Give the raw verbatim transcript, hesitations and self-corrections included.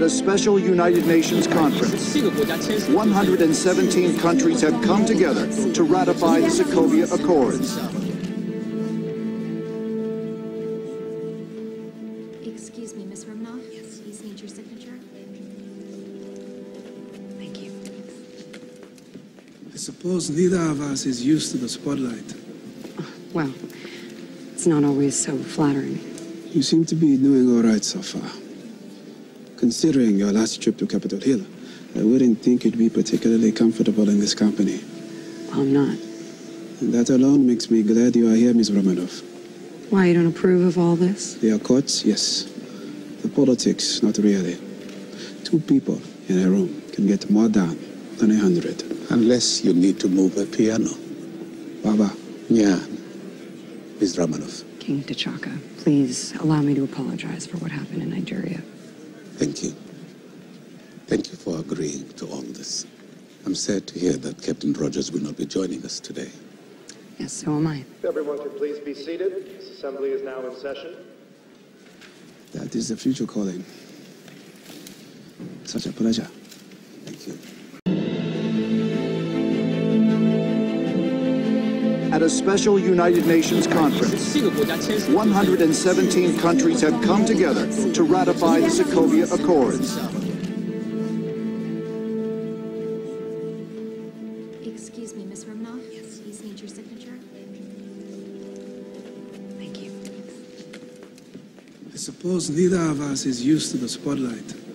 at a special United Nations conference. one hundred seventeen countries have come together to ratify the Sokovia Accords. Excuse me, Miz Romanoff. Yes. Please need your signature. Thank you. I suppose neither of us is used to the spotlight. Well, it's not always so flattering. You seem to be doing all right so far. Considering your last trip to Capitol Hill, I wouldn't think you'd be particularly comfortable in this company. I'm not. And that alone makes me glad you are here, Miz Romanoff. Why, you don't approve of all this? The Accords, yes. The politics, not really. Two people in a room can get more done than a hundred. Unless you need to move a piano. Baba. Yeah. Miz Romanoff. King T'Chaka, please allow me to apologize for what happened in Nigeria. Thank you. Thank you for agreeing to all this. I'm sad to hear that Captain Rogers will not be joining us today. Yes, so am I. If everyone could please be seated. This assembly is now in session. That is the future calling. Such a pleasure. Thank you. At a special United Nations conference, one hundred seventeen countries have come together to ratify the Sokovia Accords. Excuse me, Miz Romanoff. Yes. Please need your signature. Thank you. I suppose neither of us is used to the spotlight.